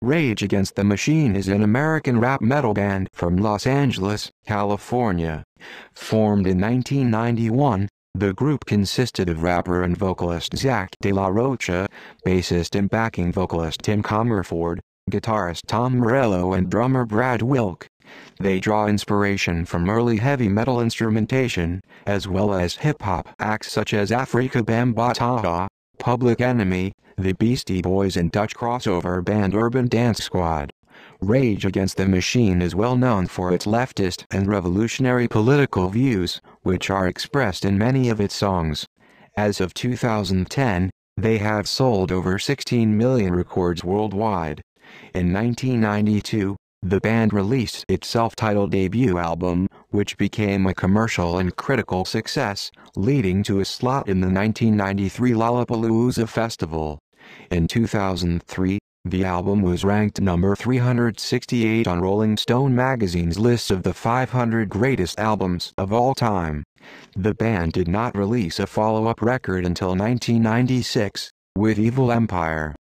Rage Against the Machine is an American rap metal band from Los Angeles, California. Formed in 1991, the group consisted of rapper and vocalist Zack de la Rocha, bassist and backing vocalist Tim Commerford, guitarist Tom Morello and drummer Brad Wilk. They draw inspiration from early heavy metal instrumentation, as well as hip-hop acts such as Afrika Bambaataa, Public Enemy, the Beastie Boys and Dutch crossover band Urban Dance Squad. Rage Against the Machine is well known for its leftist and revolutionary political views, which are expressed in many of its songs. As of 2010, they have sold over 16 million records worldwide. In 1992, the band released its self-titled debut album, which became a commercial and critical success, leading to a slot in the 1993 Lollapalooza festival. In 2003, the album was ranked number 368 on Rolling Stone magazine's list of the 500 greatest albums of all time. The band did not release a follow-up record until 1996, with Evil Empire.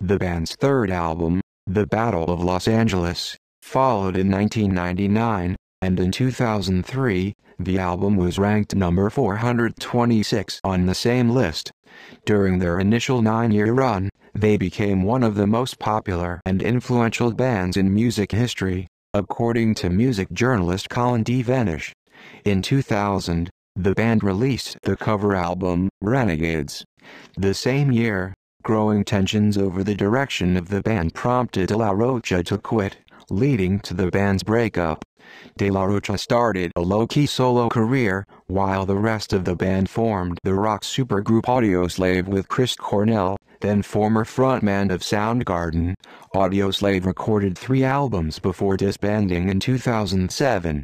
The band's third album, The Battle of Los Angeles, followed in 1999, and in 2003, the album was ranked number 426 on the same list. During their initial 9-year run, they became one of the most popular and influential bands in music history, according to music journalist Colin D. Vanish. In 2000, the band released the cover album, Renegades. The same year, growing tensions over the direction of the band prompted De La Rocha to quit, leading to the band's breakup. De La Rocha started a low-key solo career, while the rest of the band formed the rock supergroup Audioslave with Chris Cornell, then former frontman of Soundgarden. Audioslave recorded 3 albums before disbanding in 2007.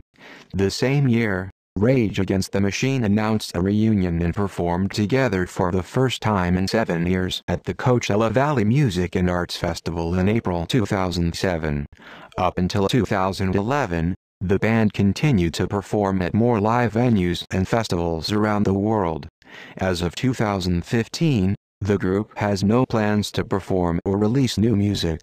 The same year, Rage Against the Machine announced a reunion and performed together for the first time in 7 years at the Coachella Valley Music and Arts Festival in April 2007. Up until 2011, the band continued to perform at more live venues and festivals around the world. As of 2015, the group has no plans to perform or release new music.